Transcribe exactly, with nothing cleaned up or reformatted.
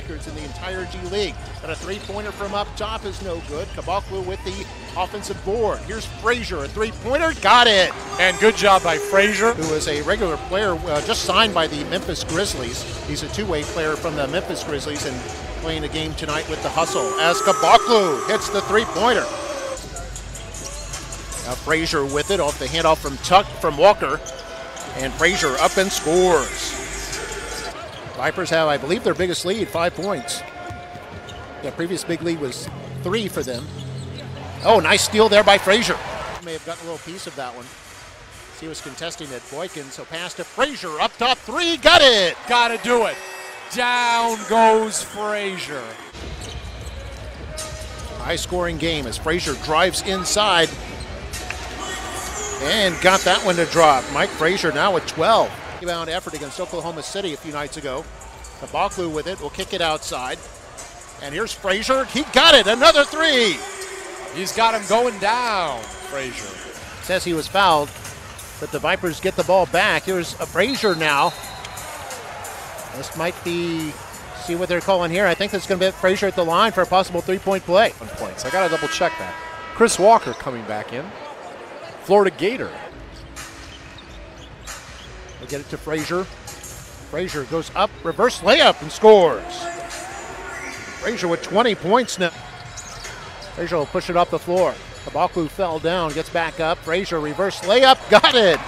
records in the entire G League. But a three-pointer from up top is no good. Kaboklu with the offensive board. Here's Frazier, a three-pointer, got it. And good job by Frazier, who is a regular player, uh, just signed by the Memphis Grizzlies. He's a two-way player from the Memphis Grizzlies and playing a game tonight with the Hustle as Kaboklu hits the three-pointer. Now Frazier with it off the handoff from Tuck, from Walker, and Frazier up and scores. Vipers have, I believe, their biggest lead, five points. The previous big lead was three for them. Oh, nice steal there by Frazier. May have gotten a little piece of that one. He was contesting at Boykin, so pass to Frazier, up top three, got it. Gotta do it. Down goes Frazier. High scoring game as Frazier drives inside and got that one to drop. Mike Frazier now at twelve. Rebound effort against Oklahoma City a few nights ago. Kaboklu with it, will kick it outside. And here's Frazier, he got it, another three. He's got him going down, Frazier. Says he was fouled, but the Vipers get the ball back. Here's a Frazier now. This might be, see what they're calling here. I think that's going to be Frazier at the line for a possible three-point play. One point, so I got to double check that. Chris Walker coming back in. Florida Gator. We'll get it to Frazier. Frazier goes up, reverse layup, and scores. Frazier with twenty points now. Frazier will push it up the floor. Kaboklu fell down, gets back up. Frazier reverse layup, got it.